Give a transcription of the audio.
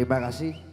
Terima kasih.